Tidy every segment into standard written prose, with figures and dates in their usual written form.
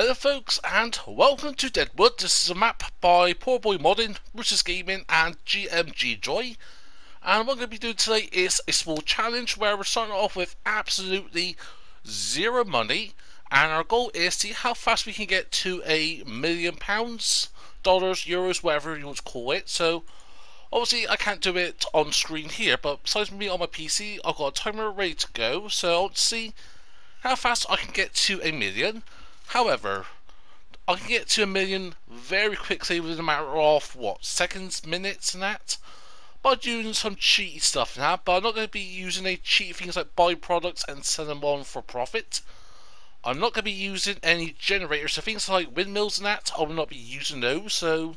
Hello folks and welcome to Deadwood. This is a map by Poor Boy Modding, Roosters Gaming and GMG Joy. And what I'm going to be doing today is a small challenge where we're starting off with absolutely zero money. And our goal is to see how fast we can get to £1 million, dollars, euros, whatever you want to call it. So obviously I can't do it on screen here, but besides me on my PC, I've got a timer ready to go. So I'll see how fast I can get to £1 million. However, I can get to £1 million very quickly within a matter of, what, seconds, minutes and that? By doing some cheaty stuff now, but I'm not going to be using any cheaty things like buy products and sell them on for profit. I'm not going to be using any generators, so things like windmills and that, I will not be using those. So,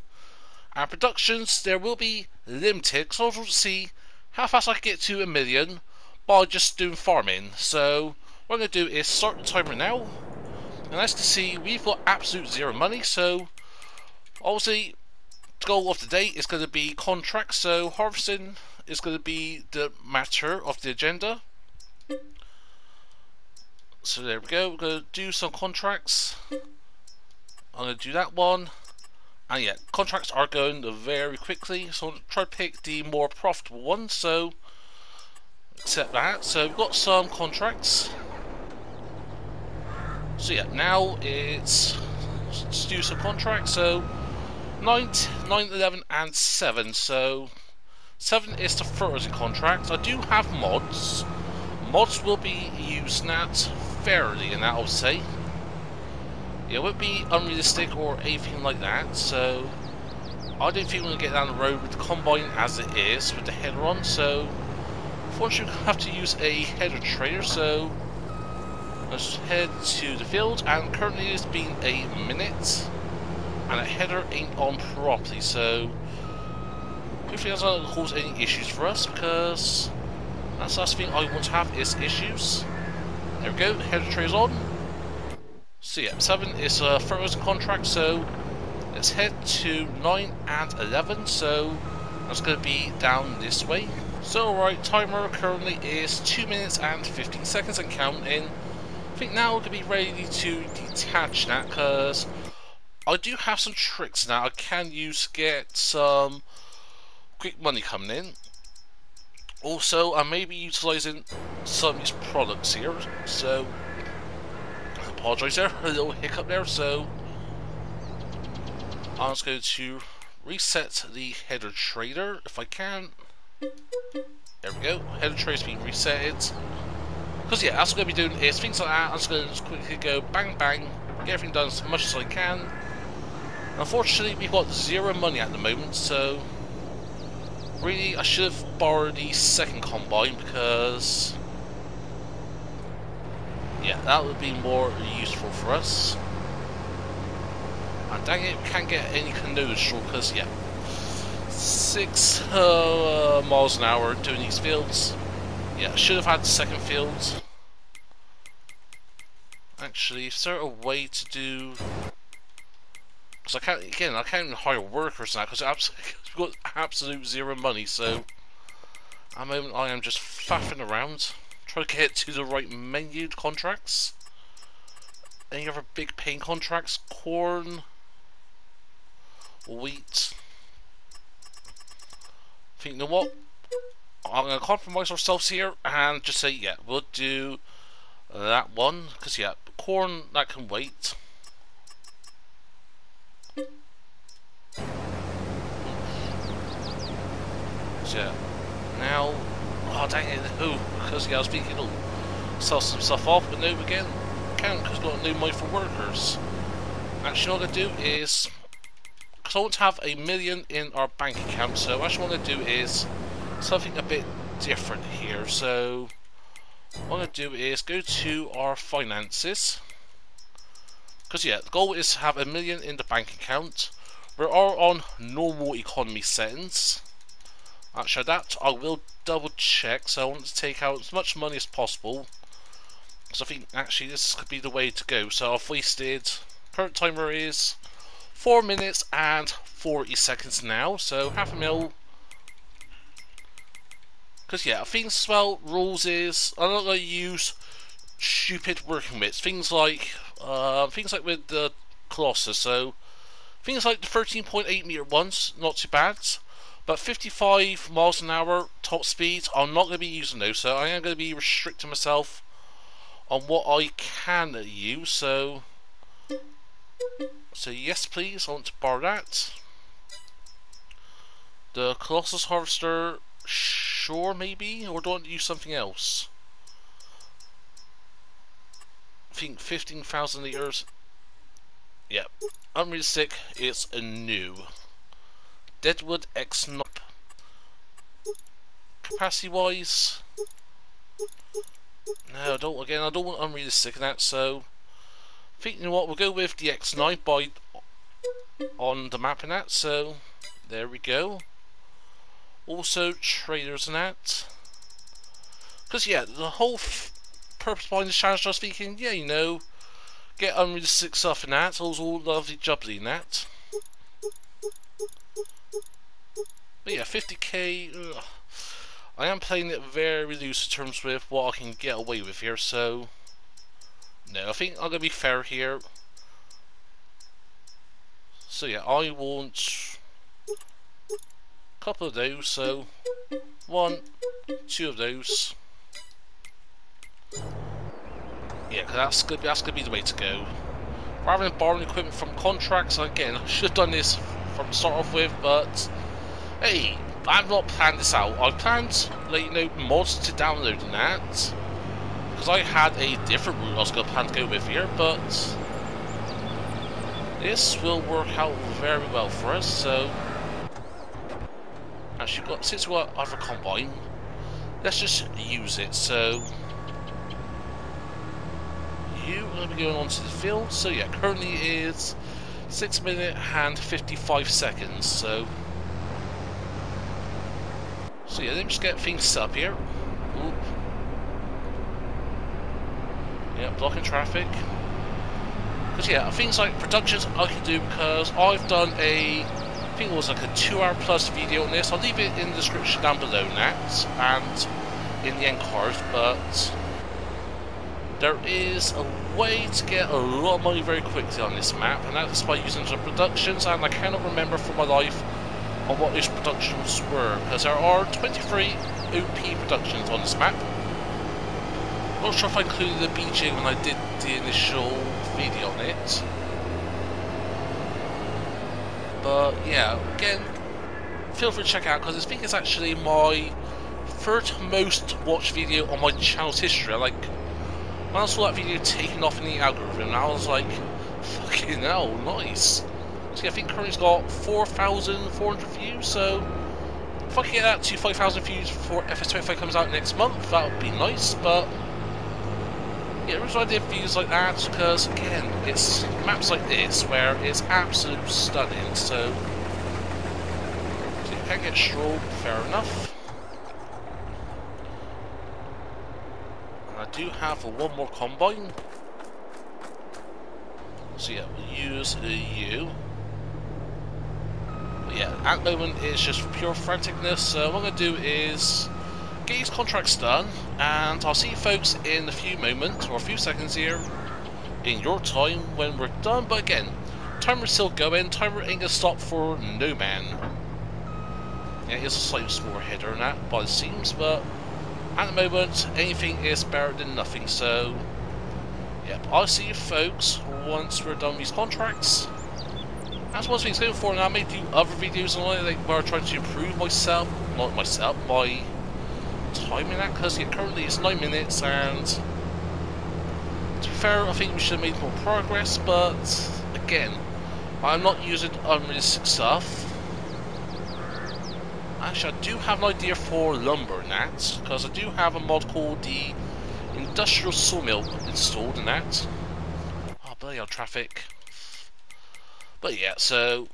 our productions, there will be limited, because I want to see how fast I can get to £1 million by just doing farming. So, what I'm going to do is start the timer now. And as you can see, we've got absolute zero money, so obviously the goal of the day is going to be contracts, so harvesting is going to be the matter of the agenda. So there we go, we're going to do some contracts. I'm going to do that one, and yeah, contracts are going very quickly, so I'm going to try to pick the more profitable one, so accept that. So we've got some contracts. So yeah, now it's let's do some contracts, so 9, 9, 11 and 7, so 7 is the fertilizing contract. I do have mods. Mods will be used that fairly and that, I'll say. Yeah, it won't be unrealistic or anything like that, so I don't think we're going to get down the road with the combine as it is with the header on, so unfortunately we'll have to use a header trailer, so let's head to the field, and currently it's been a minute and a header ain't on properly, so hopefully that's not going to cause any issues for us, because that's the last thing I want to have is issues. There we go, the header tray's on. So yeah, 7 is a fertilizer contract, so let's head to 9 and 11, so that's going to be down this way. So alright, timer currently is 2 minutes and 15 seconds and counting. I think now we're going to be ready to detach that, because I do have some tricks now I can use to get some quick money coming in. Also, I may be utilising some of these products here, so I apologise there, a little hiccup there, so I'm just going to reset the header trader if I can. There we go, header trader's been reset. Because yeah, that's what I'm going to be doing is things like that. I'm just going to quickly go bang bang, get everything done as much as I can. Unfortunately, we've got zero money at the moment, so really I should have borrowed the second combine, because yeah, that would be more useful for us. And dang it, we can't get any canoes short, because yeah, 6 miles an hour doing these fields. Yeah, I should have had the second field. Actually, is there a way to do? Because I can't even hire workers now, because we've got absolute zero money. So at the moment, I am just faffing around trying to get to the right menu contracts. Any other big pain contracts? Corn, wheat. I think, you know what? I'm going to compromise ourselves here and just say, yeah, we'll do that one, because yeah, corn, that can wait. So yeah, now, oh dang it, oh, because yeah, I was thinking, oh, sell some stuff off, but no, again, can't, because got no money for workers. Actually, what I'm going to do is, because I want to have £1 million in our bank account, so actually what I'm going to do is something a bit different here. So what I'm going to do is go to our finances, because yeah, the goal is to have £1 million in the bank account. We are on normal economy settings. Actually, that I will double check, so I want to take out as much money as possible, so I think actually this could be the way to go. So I've wasted, current timer is 4 minutes and 40 seconds now, so £500,000. Because yeah, things about rules is I'm not going to use stupid working bits. Things like Things like with the Colossus, so things like the 13.8 meter ones, not too bad, but 55 miles an hour top speeds, I'm not going to be using those, so I am going to be restricting myself on what I can use, so yes please, I want to borrow that. The Colossus Harvester, sure, maybe, or do I want to use something else? I think 15,000 litres. Yep, unreal sick, it's a new. Deadwood X9. Capacity wise, no, I don't want unrealistic in that, so I think, you know what, we'll go with the X9 by on the map in that, so there we go. Also traders and that, because yeah, the whole purpose behind the challenge I'm speaking, yeah, you know, get unrealistic stuff in that, so it was all lovely jubbly in that. But yeah, 50k, ugh. I am playing it very loose in terms with what I can get away with here, so no, I think I'm going to be fair here. So yeah, I want a couple of those, so 1, 2 of those. Yeah, cause that's gonna be the way to go. Rather than borrowing equipment from contracts, again, I should have done this from the start off with, but hey, I've not planned this out. I've planned, like, you know, mods to download and that, because I had a different route I was going to plan to go with here, but this will work out very well for us, so actually, got, since we've got other combine, let's just use it, so you are going to be going on to the field, so yeah, currently is 6 minutes and 55 seconds, so yeah, let me just get things set up here. Oop. Yeah, blocking traffic. Because yeah, things like productions I can do, because I've done a, I think it was like a 2 hour plus video on this. I'll leave it in the description down below that and in the end card, but there is a way to get a lot of money very quickly on this map, and that's by using the productions, and I cannot remember for my life on what these productions were, because there are 23 OP productions on this map. Not sure if I included the BJ when I did the initial video on it, but yeah, again, feel free to check out, because I think it's actually my third most watched video on my channel's history. Like, when I saw that video taken off in the algorithm, I was like, fucking hell, nice. So yeah, I think currently it's got 4,400 views, so if I can get that to 5,000 views before FS25 comes out next month, that would be nice. But yeah, the reason I did views like that is because, again, it's maps like this where it's absolutely stunning, so you can get straw, fair enough. And I do have one more combine, so yeah, we'll use you. Yeah, at the moment it's just pure franticness, so what I'm going to do is get these contracts done, and I'll see you folks in a few moments, or a few seconds here, in your time when we're done. But again, timer's still going, timer ain't going to stop for no man. Yeah, here's a slight score header and that, by the seams, but at the moment, anything is better than nothing, so yep, I'll see you folks once we're done with these contracts. That's one thing going for, and I may do other videos on it where I try to improve my time in that, because yeah, currently it's 9 minutes, and to be fair, I think we should have made more progress, but again, I'm not using unrealistic stuff. Actually, I do have an idea for lumber in that, because I do have a mod called the Industrial Sawmill installed in that. Oh, bloody hell, traffic. But yeah, so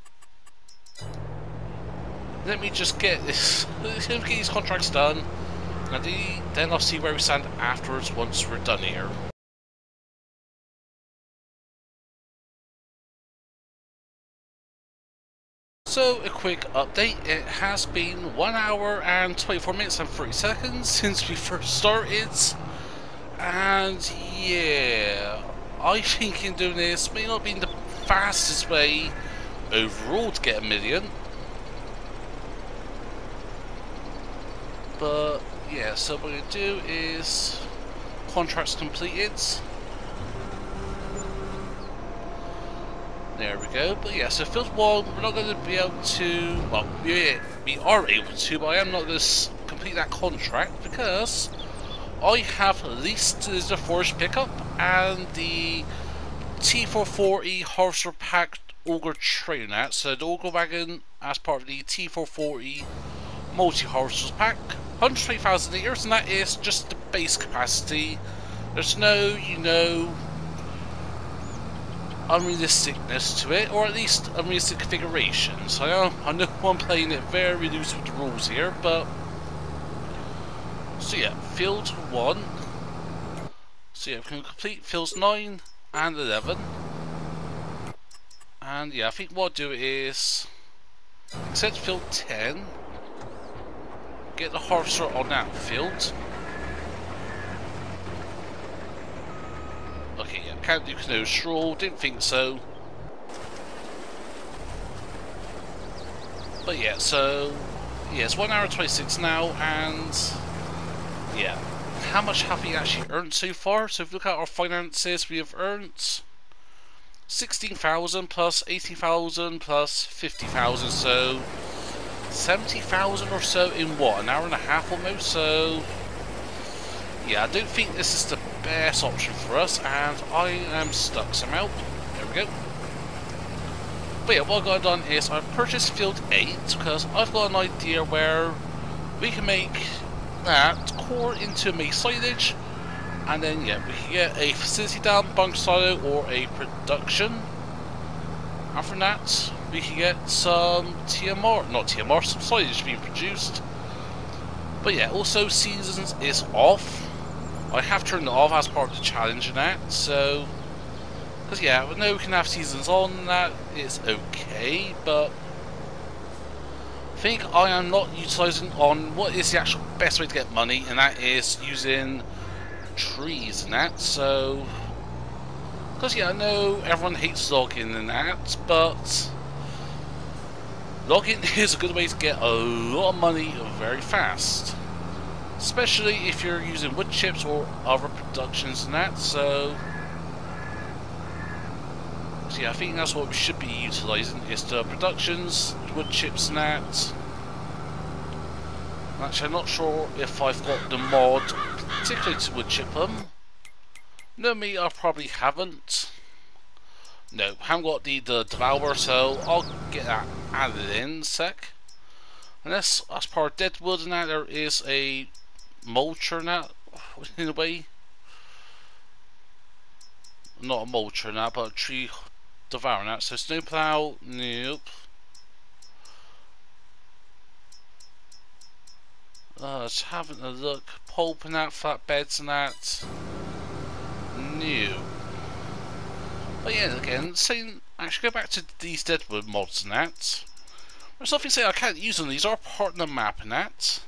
let me just get this, let me get these contracts done, and then I'll see where we stand afterwards once we're done here. So a quick update, it has been 1 hour and 24 minutes and 30 seconds since we first started, and yeah, I think in doing this may not be the fastest way overall to get a million. But yeah, so what we're going to do is contracts completed. There we go. But yeah, so field one, we're not going to be able to. Well, yeah, we are able to, but I am not going to complete that contract because I have leased the Lizard Forest pickup and the T440 Harvester Pack Auger trailer now. So the Auger wagon as part of the T440 multi-harvester pack, 120,000 litres, and that is just the base capacity. There's no, you know, unrealisticness to it, or at least unrealistic configurations. So I know I'm playing it very loose with the rules here, but so yeah, field 1. So yeah, we can complete fields 9 and 11. And yeah, I think what I'll do is accept field 10, get the harvester on that field. Okay, yeah, can't do canoe straw, didn't think so. But yeah, so yeah, it's 1 hour 26 now, and yeah, how much have we actually earned so far? So if we look at our finances, we have earned 16,000 plus 18,000 plus 50,000, so 70,000 or so in what, an hour and a half almost. So yeah, I don't think this is the best option for us, and I am stuck somehow. There we go. But yeah, what I've got done is I've purchased field 8 because I've got an idea where we can make that core into maize silage, and then yeah, we can get a facility down, bunk silo, or a production, and from that we can get some TMR, not TMR, some silage being produced. But yeah, also seasons is off. I have turned it off as part of the challenge and that, so because yeah, I know we can have seasons on and that, it's okay, but I think I am not utilising on what is the actual best way to get money, and that is using trees and that. So because yeah, I know everyone hates logging and that, but logging is a good way to get a lot of money very fast, especially if you're using wood chips or other productions and that. So yeah, I think that's what we should be utilising, is the productions, wood chips and that. Actually, I'm not sure if I've got the mod particularly to wood chip them. No, me, I probably haven't. No, haven't got the devourer, so I'll get that added in a sec. Unless, as part of Deadwood and that, there is a mulcher and that, in a way. Not a mulcher and that, but a tree devourer and that. So snowplow, nope. Just having a look, pulp and that, flatbeds and that. New. But yeah, again, saying, actually go back to these Deadwood mods and that. There's nothing saying I can't use them, these are part of the map and that.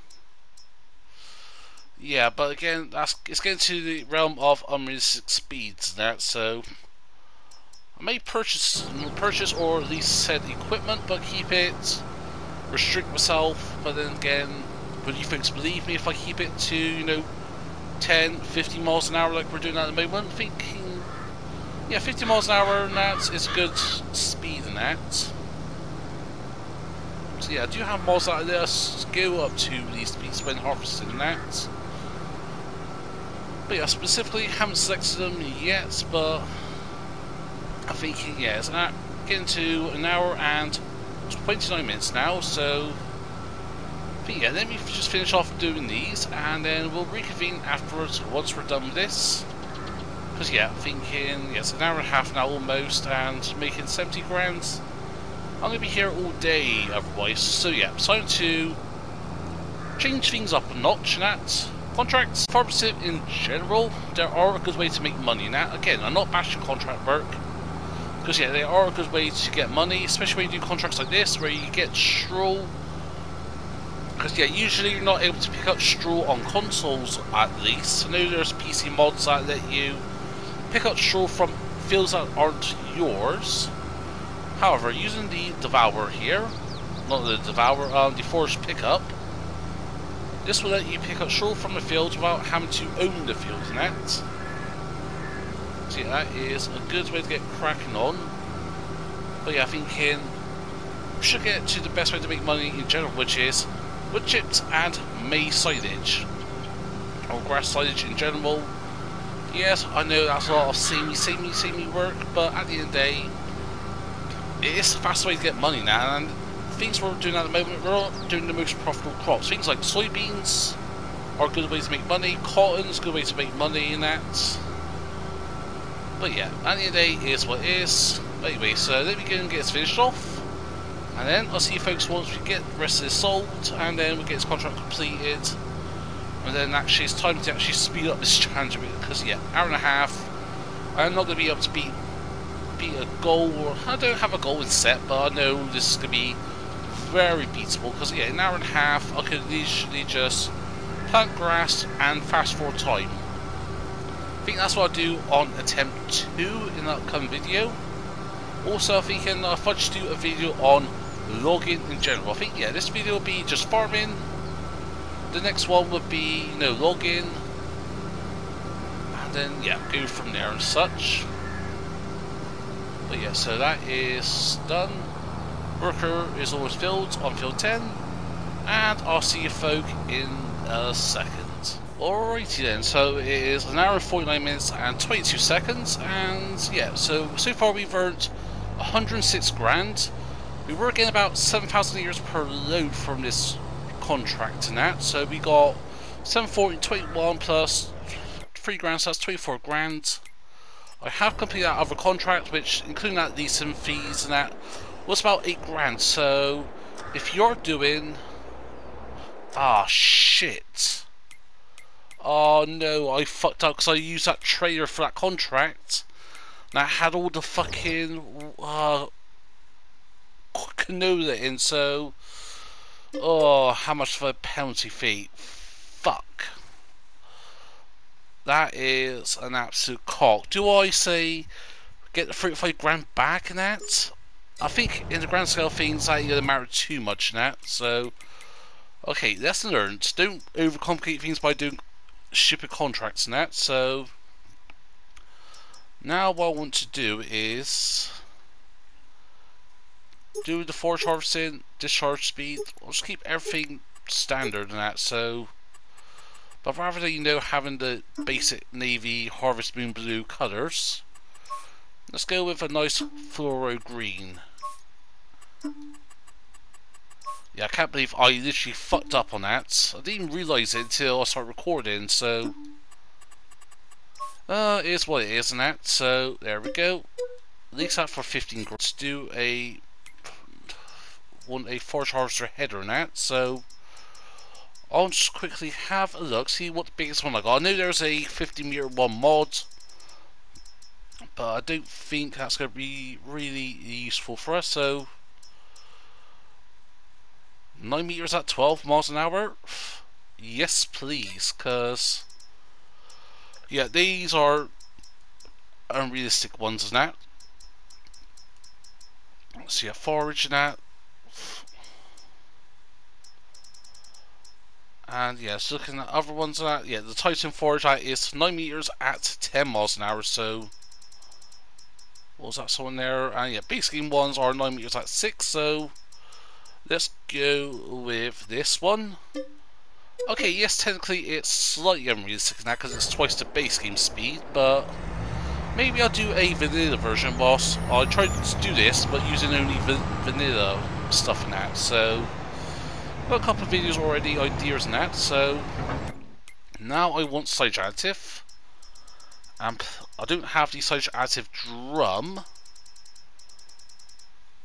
Yeah, but again, that's, it's getting to the realm of unrealistic speeds and that, so I may purchase or at least said equipment, but keep it, restrict myself, but then again, would you folks believe me if I keep it to, you know, 10, 50 miles an hour like we're doing at the moment? Thinking, yeah, 50 miles an hour and that is good speed and that. So yeah, I do have mods that let us go up to these speeds when harvesting and that. But yeah, specifically haven't selected them yet, but I'm thinking, yeah, it's getting to an hour and 29 minutes now, so but yeah, let me just finish off doing these, and then we'll reconvene afterwards once we're done with this. Because yeah, thinking, yes, an hour and a half now almost, and making 70 grand. I'm going to be here all day otherwise, so yeah, it's time to change things up a notch in that. Contracts, pharmacy in general, there are a good way to make money in that. Again, I'm not bashing contract work, because yeah, they are a good way to get money, especially when you do contracts like this, where you get straw. Because yeah, usually you're not able to pick up straw on consoles at least. I know there's PC mods that let you Pick out straw from fields that aren't yours. However, using the Devourer here, not the Devourer, the Forest Pickup, this will let you pick up straw from the fields without having to own the fields. And that, see, that is a good way to get cracking on. But yeah, I think here we should get to the best way to make money in general, which is wood chips and maize silage, or grass silage in general. Yes, I know that's a lot of samey work, but at the end of the day, it is the fast way to get money now, and things we're doing at the moment, we're not doing the most profitable crops. Things like soybeans are good ways to make money, cotton's a good way to make money in that. But yeah, at the end of the day, it is what it is. But anyway, so let me go and get this finished off, and then I'll see you folks once we get the rest of this sold, and then we'll get this contract completed. And then actually it's time to actually speed up this challenge a bit, because yeah, hour and a half, I'm not going to be able to beat a goal, or I don't have a goal in set, but I know this is going to be very beatable, because yeah, in an hour and a half I could literally just plant grass and fast forward time. I think that's what I do on attempt 2 in the upcoming video. Also I think if I just do a video on logging in general, I think yeah, this video will be just farming. The next one would be, you know, login, and then yeah, go from there and such. But yeah, so that is done. Worker is always filled on field 10, and I'll see you folk in a second. Alrighty then, so it is an hour and 49 minutes and 22 seconds, and yeah, so far we've earned 106 grand. We were getting about 7,000 euros per load from this contract and that, so we got 740.21 plus 3 grand, so that's 24 grand. I have completed that other contract, which including that leasing fees and that was about 8 grand. So if you're doing shit, oh no, I fucked up because I used that trader for that contract and I had all the fucking canola in, so oh, how much for a penalty fee? Fuck. That is an absolute cock. Do I say get the 35 grand back in that? I think in the grand scale of things that doesn't matter too much in that, so okay, lesson learned. Don't overcomplicate things by doing stupid contracts in that, so now what I want to do is do the forage harvesting, discharge speed. I'll just keep everything standard and that, so but rather than, you know, having the basic navy harvest moon blue colours, let's go with a nice fluoro green. Yeah, I can't believe I literally fucked up on that. I didn't even realise it until I started recording, so it is what it is and that, so there we go. Leaks that for 15 grand. Let's do a want a forage harvester header and that, so I'll just quickly have a look, see what the biggest one I got. I know there's a 50 meter one mod, but I don't think that's going to be really useful for us. So 9 meters at 12 miles an hour, yes please, because yeah, these are unrealistic ones and that. Let's see a forage and that. And yeah, so looking at other ones, that yeah, the Titan Forge that is 9 meters at 10 miles an hour. So what was that someone there? And yeah, basically ones are 9 meters at 6. So let's go with this one. Okay, yes, technically it's slightly unrealistic now because it's twice the base game speed, but maybe I'll do a vanilla version whilst I tried to do this, but using only vanilla stuff and that. So I've got a couple of videos already, ideas and that. So now I want silage additive, and I don't have the silage additive drum,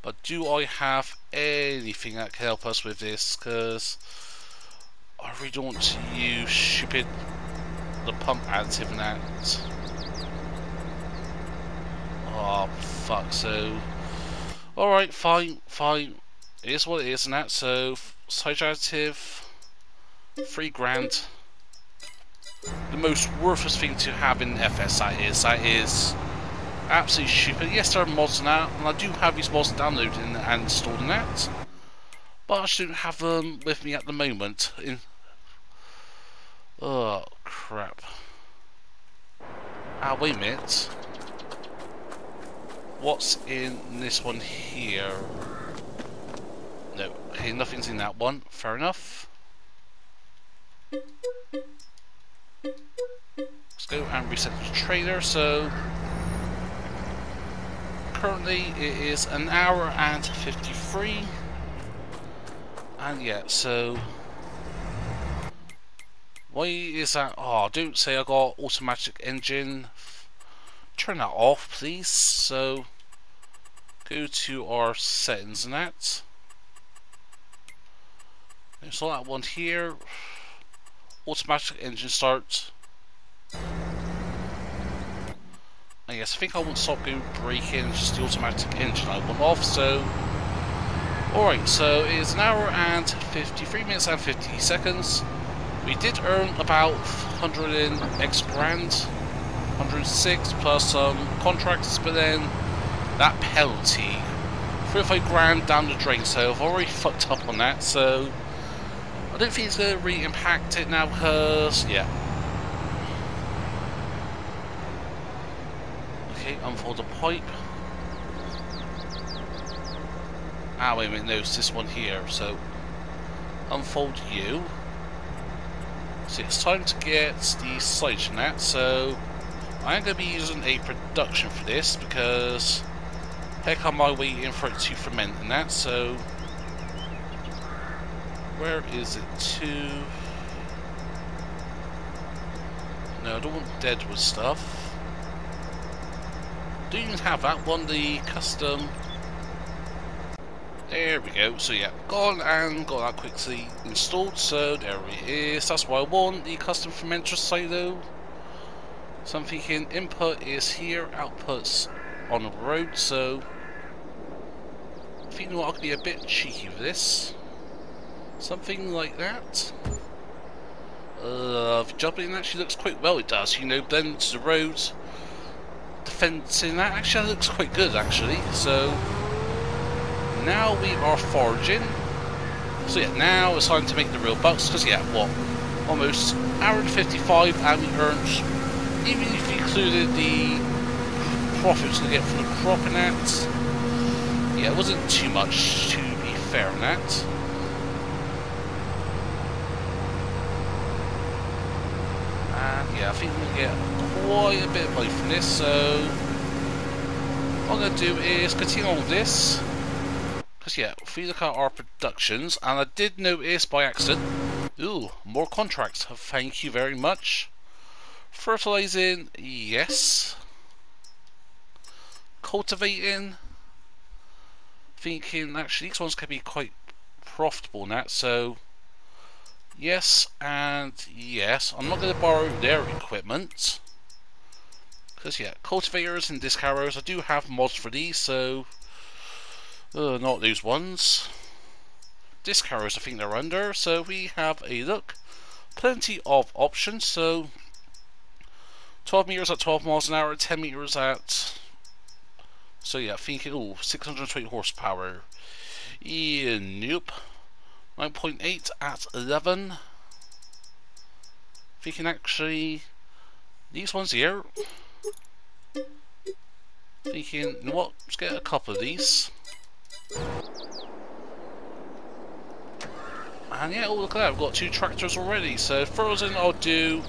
but do I have anything that can help us with this? Because I really don't want to use stupid the pump additive and that. Oh fuck, so alright, fine, it is what it is and that, so silage additive 3 grand. the most worthless thing to have in FS. That is absolutely stupid. Yes, there are mods now, and I do have these mods downloaded and installed in that, but I shouldn't have them with me at the moment. Oh crap! Ah, wait a minute. What's in this one here? No, okay, nothing's in that one. Fair enough. Let's go and reset the trailer. So currently it is 1 hour and 53, and yeah, so why is that? Oh, don't say I got automatic engine. Turn that off, please. So go to our settings and that. Install that one here. Automatic engine start. And yes, I think I want to stop going braking, just the automatic engine I want off. So alright, so it is 1 hour and 53 minutes and 50 seconds. We did earn about 100 and X grand, 106 plus some contracts, but then that penalty, 35 grand down the drain. So I've already fucked up on that, so I don't think it's going to really impact it now, because, yeah. Okay, unfold the pipe. Ah, wait a minute, no, it's this one here, so unfold you. So it's time to get the slides from that, so I'm going to be using a production for this, because heck am I waiting for it to ferment and that, so... Where is it to? No, I don't want Deadwood stuff. Do you even have that one, the custom? There we go. So yeah, gone and got that quickly installed, so there it is. That's why I want the custom fermenter silo. So I'm thinking input is here, output's on the road, so I think I could be a bit cheeky with this. Something like that. The jumping actually looks quite well. It does, you know. Blends the roads, the fencing. That actually looks quite good, actually. So now we are foraging. So yeah, now it's time to make the real bucks. Because yeah, what? Almost 1 hour and 55, and we earned, even if you included the profits we get from the crop and that. Yeah, it wasn't too much, to be fair on that. Yeah, I think we'll get quite a bit of money from this, so what I'm going to do is continue on with this, because yeah, if we look at our productions, and I did notice by accident, ooh, more contracts, thank you very much. Fertilizing, yes. Cultivating, thinking actually these ones can be quite profitable now, so yes and yes. I'm not going to borrow their equipment, because yeah, cultivators and disc harrows, I do have mods for these, so not those ones. Disc harrows I think they're under, so we have a look. Plenty of options, so 12 meters at 12 miles an hour, 10 meters at, so yeah, thinking, oh, 620 horsepower. Yeah, nope. 9.8 at 11. If you can actually, these ones here. Thinking, you know what? Let's get a couple of these. And yeah, oh look at that! I've got 2 tractors already. So frozen, I'll do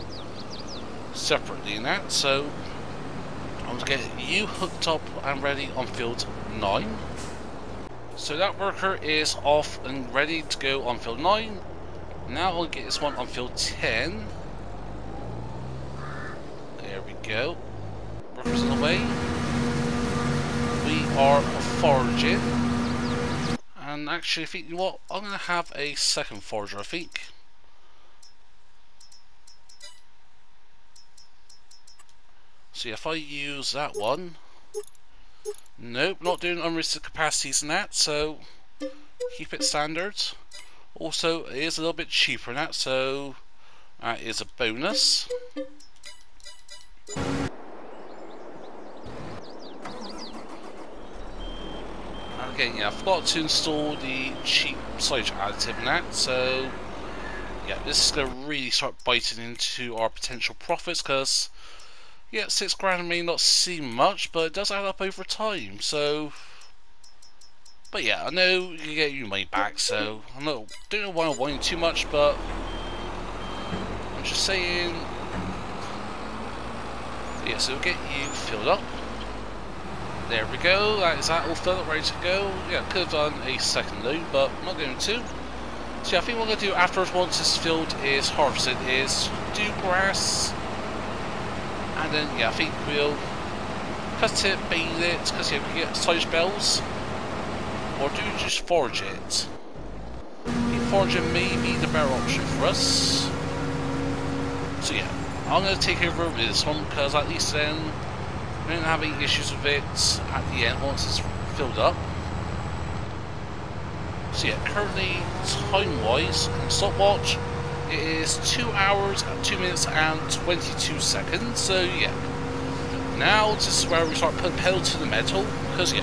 separately in that. So I'm gonna get you hooked up and ready on field 9. So that worker is off and ready to go on field 9. Now I'll get this one on field 10. There we go. Worker's on the way. We are foraging. And actually, I think, you know what? I'm going to have a second forager, I think. See, if I use that one. Nope, not doing unrestricted capacities in that, so keep it standard. Also, it is a little bit cheaper in that, so That is a bonus. Okay, yeah, I forgot to install the cheap silage additive in that, so yeah, this is going to really start biting into our potential profits, because yeah, 6 grand may not seem much, but it does add up over time, so but yeah, I know you get your money back, so I don't know why I'm whining too much, but I'm just saying, yeah, so it'll get you filled up. There we go, that is that all filled up, ready to go. Yeah, could have done a second load, but I'm not going to. So yeah, I think what I'm going to do afterwards, once this field is harvested, is do grass. And then, yeah, I think we'll cut it, bathe it, because yeah, we can get silage bells. Or do we just forage it? I think foraging may be the better option for us. So yeah, I'm going to take over with this one, because at least then we don't have any issues with it at the end once it's filled up. So yeah, currently time-wise, on stopwatch, it is 2 hours, 2 minutes and 22 seconds. So yeah, now this is where we start putting pedal to the metal, because yeah,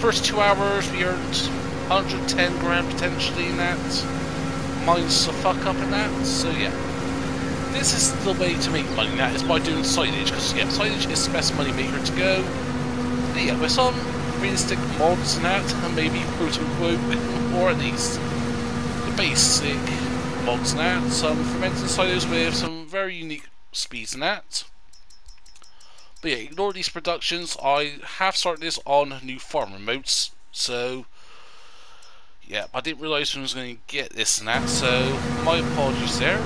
first 2 hours we earned 110 grand potentially in that, minus the fuck up in that. So yeah, this is the way to make money now, is by doing silage, because yeah, silage is the best money maker to go. But yeah, with some realistic mods and that, and maybe quote unquote, or at least the basic mods and that, some fermented silos with some very unique speeds and that. But yeah, ignore these productions, I have started this on new farm remotes, so yeah, I didn't realise I was going to get this and that, so my apologies there.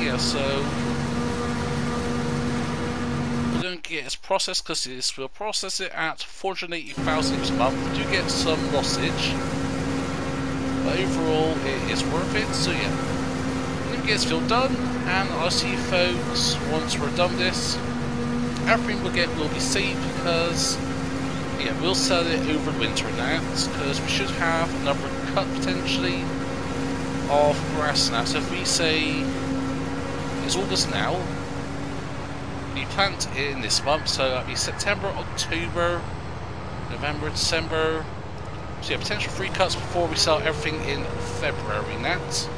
Yeah, so we're going to get its processed, because this will process it at 480,000 each month. We do get some lossage, but overall it is worth it. So yeah, I'm going to get this field done, and I'll see you folks once we're done this. Everything we'll get will be saved, because yeah, we'll sell it over the winter now, because we should have another cut potentially of grass now. So if we say it's August now, we plant in this month, so that'd be September, October, November, December. So yeah, potential 3 cuts before we sell everything in February and that.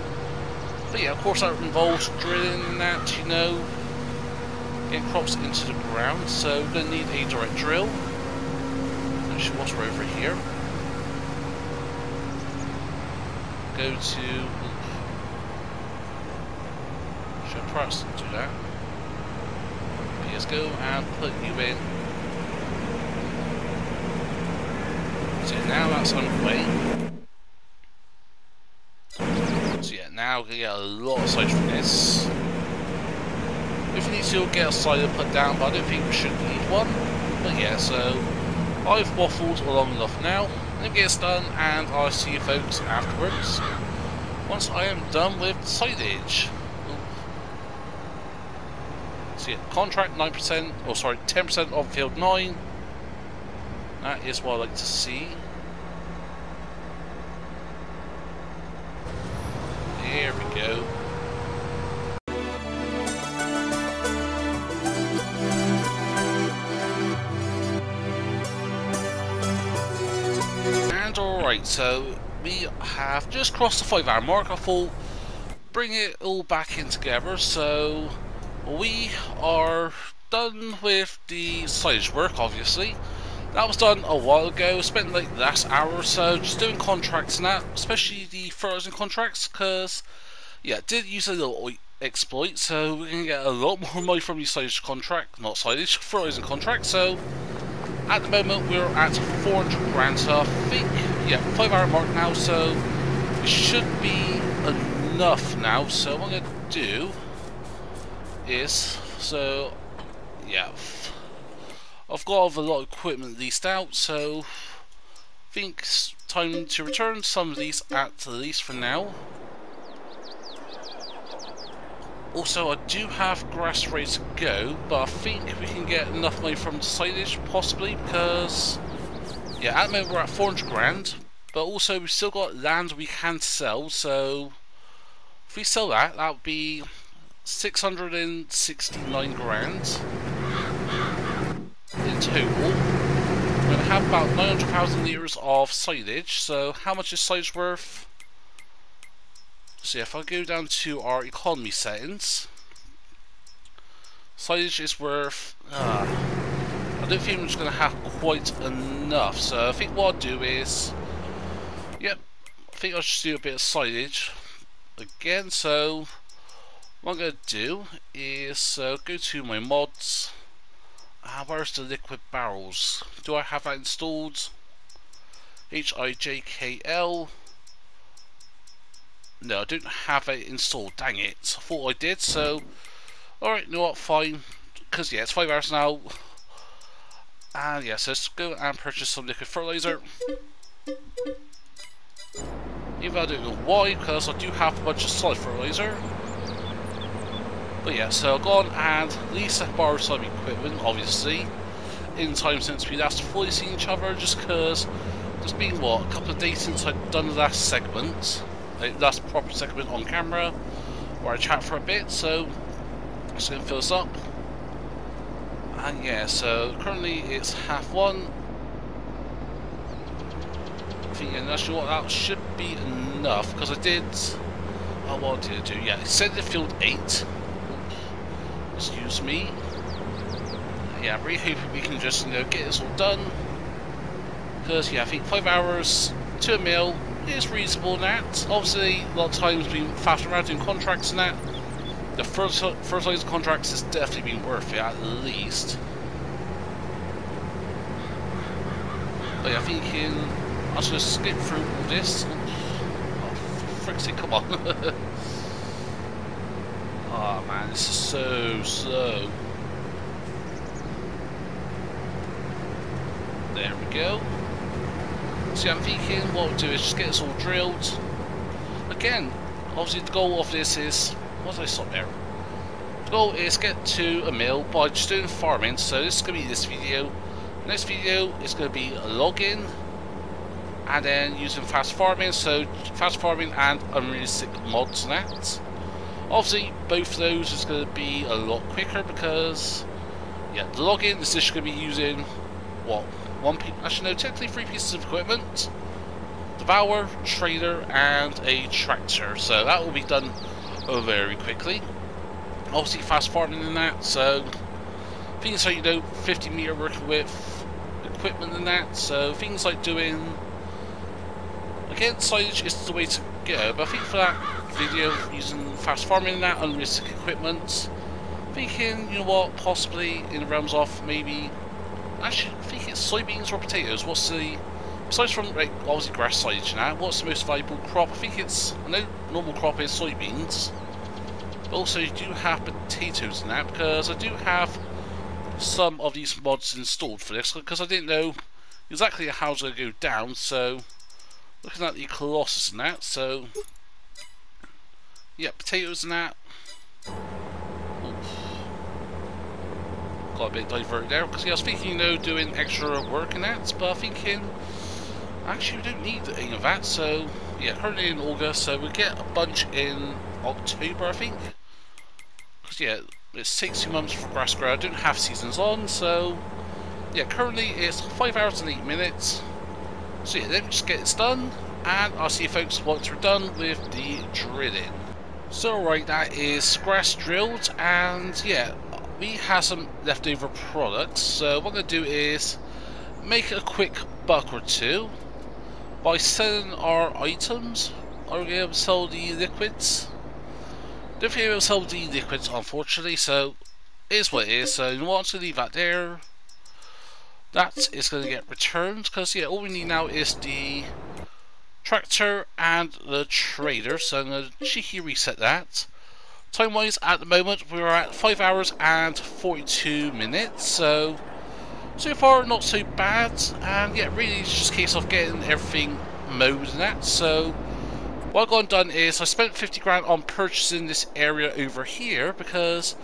But yeah, of course that involves drilling and that, you know, getting crops into the ground, so we're going to need a direct drill. Actually, whilst we're over here, go to perhaps do that. Okay, let's go and put you in. So yeah, now that's underway. So yeah, now we get a lot of silage from this. If you need to, you'll get a silo put down, but I don't think we should need one. But yeah, so I've waffled long enough now. Let me get this done, and I'll see you folks afterwards, once I am done with silage. So yeah, contract 9%, or sorry, 10% on field 9. That is what I like to see. There we go. And alright, so we have just crossed the 5 hour mark. I thought, bring it all back in together, so we are done with the silage work, obviously. That was done a while ago, spent like the last hour or so just doing contracts and that, especially the fertilizing contracts, because yeah, did use a little exploit, so we're going to get a lot more money from the silage contract, not silage, fertilizing contract. So at the moment we're at 400 grand, so I think, yeah, 5 hour mark now, so it should be enough now. So what I'm going to do is, so yeah, I've got a lot of equipment leased out, so I think it's time to return some of these at least for now. Also, I do have grass ready to go, but I think we can get enough money from the silage possibly, because yeah, at the moment we're at 400 grand, but also we've still got land we can sell, so If we sell that, that would be 669 grand in total. We're going to have about 900,000 litres of silage. So how much is silage worth? So yeah, if I go down to our economy settings, silage is worth... I don't think we're just going to have quite enough. So I think what I'll do is... Yep, I think I'll just do a bit of silage again. So what I'm going to do is go to my mods. Where's the liquid barrels? Do I have that installed? HIJKL. No, I don't have it installed. Dang it! I thought I did. So, all right, you know what? Fine, because yeah, it's 5 hours now. And yeah, so let's go and purchase some liquid fertilizer. Even though I don't know why, because I do have a bunch of solid fertilizer. But yeah, so I've gone and leased that bar of some equipment, obviously, in time since we last fully seen each other, just because there's been, what, a couple of days since I've done the last segment. Last proper segment on camera where I chat for a bit, so I'm just going to fill this up. And yeah, so currently it's 1:30. I think actually that should be enough because I did. Oh, what did I do? Yeah, extended field 8. Excuse me. Yeah, I'm really hoping we can just, you know, get this all done because yeah, I think 5 hours to a meal. It's reasonable in that. Obviously, a lot of times been faffing around doing contracts and that. The first line of contracts has definitely been worth it, at least. But yeah, I think I'm just going to skip through all this. Oh, frick's sake, come on. Oh man, this is so slow. There we go. So I'm thinking what we'll do is just get this all drilled. Again, obviously the goal of this is... What did I stop there? The goal is get to a mill by just doing farming, so this is going to be this video. Next video is going to be logging, and then using fast farming, so fast farming and unrealistic mods and that. Obviously both of those is going to be a lot quicker because... Yeah, the logging is just going to be using... What? Actually no, technically 3 pieces of equipment: devourer, trader, and a tractor. So that will be done very quickly. Obviously fast farming in that, so things like, you know, 50 meter working with equipment and that. So things like doing, again, silage is the way to go. But I think for that video using fast farming in that, unrealistic equipment, thinking, you know what, possibly in the realms of maybe. Actually, I think it's soybeans or potatoes. What's the, besides from, like, obviously grass silage now, what's the most valuable crop? I think it's, I know normal crop is soybeans, but also you do have potatoes in that, because I do have some of these mods installed for this, because I didn't know exactly how it's going to go down. So looking at the Colossus and that, so yeah, potatoes and that. Got a bit diverted there because yeah, I was thinking, you know, doing extra work and that, but I'm thinking actually we don't need any of that. So yeah, currently in August, so we'll get a bunch in October, I think, because yeah, it's 6 months for grass grow. I don't have seasons on, so yeah, currently it's 5 hours and 8 minutes. So yeah, let me just get this done and I'll see you folks once we're done with the drilling. So right, that is grass drilled, and yeah, we have some leftover products, so what I'm going to do is make a quick buck or two by selling our items. Are we going to be able to sell the liquids? Don't think we're able to sell the liquids, unfortunately, so it is what it is. So you want to leave that there. That is going to get returned, because yeah, all we need now is the tractor and the trader, so I'm going to cheeky reset that. Time wise, at the moment we're at 5 hours and 42 minutes, so far not so bad. And yeah, really it's just a case of getting everything mowed and that. So what I've gone and done is I spent 50 grand on purchasing this area over here, because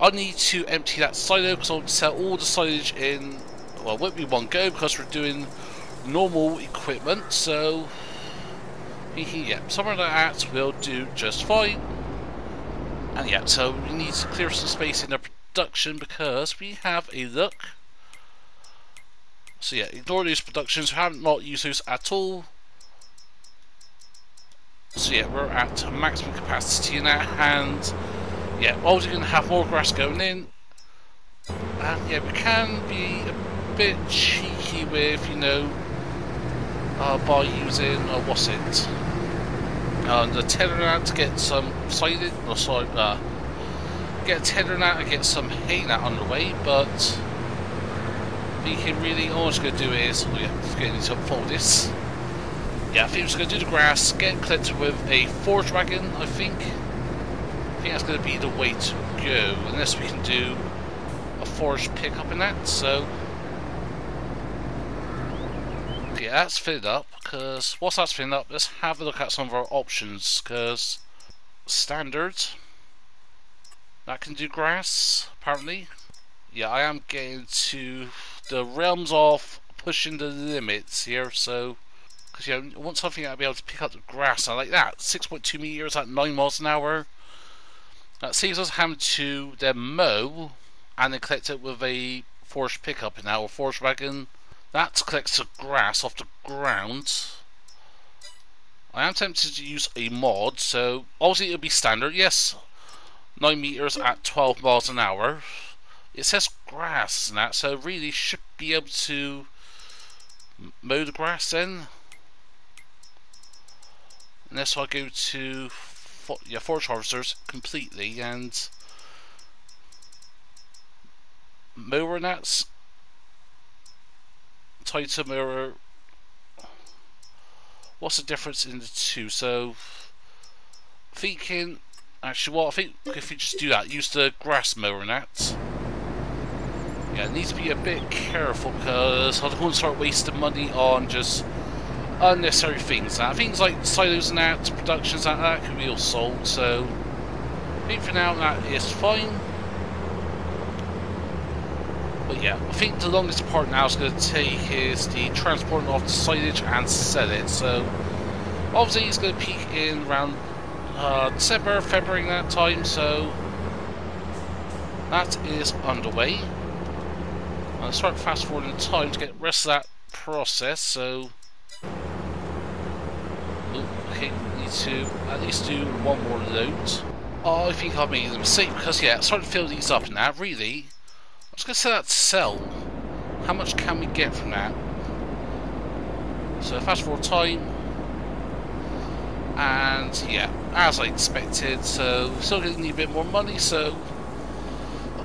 I need to empty that silo, because I want to sell all the silage in, well, it won't be one go because we're doing normal equipment. So Yep, somewhere like that will do just fine. And yeah, so we need to clear some space in our production because we have a look. So yeah, ignore those productions, we haven't not used those at all. So yeah, we're at maximum capacity now, and yeah, we're going to have more grass going in. And yeah, we can be a bit cheeky with, you know, by using, what's it? The tether out to get some sided, or sorry, get a tether out and get some hay nut on the way, but we can really, all it's going to do is, oh yeah, forgetting to unfold this. Yeah, I think we're just going to do the grass, get collected with a forge wagon, I think. I think that's going to be the way to go, unless we can do a forge pickup in that, so. Yeah, that's filled up, because once that's filled up, let's have a look at some of our options, because standard, that can do grass, apparently. Yeah, I am getting to the realms of pushing the limits here, so. Because, you know, I want something that'll be able to pick up the grass, I like that. 6.2 meters at 9 miles an hour. That saves us having to then mow and then collect it with a forage pickup in our forage wagon. That collects the grass off the ground. I am tempted to use a mod, so obviously it'll be standard, yes. 9 meters at 12 miles an hour. It says grass and that, so really should be able to mow the grass then. Unless I go to forage harvesters completely and mower, and that's tied to mower. What's the difference in the two? So thinking, actually, well, I think if you just do that, use the grass mower and that. Yeah, I need to be a bit careful because I don't want to start wasting money on just unnecessary things. Now, things like silos and that, productions and that can be all sold, so I think for now that is fine. But yeah, I think the longest part now is going to take is the transporting of the silage and sell it, so obviously it's going to peak in around December, February that time, so that is underway. I'll start fast forwarding the time to get the rest of that process, so okay, need to at least do one more load. Oh, I think I made a mistake because yeah, I'm starting to fill these up now. Really, I'm just gonna set that to sell. How much can we get from that? So fast forward time, and yeah, as I expected. So still gonna need a bit more money. So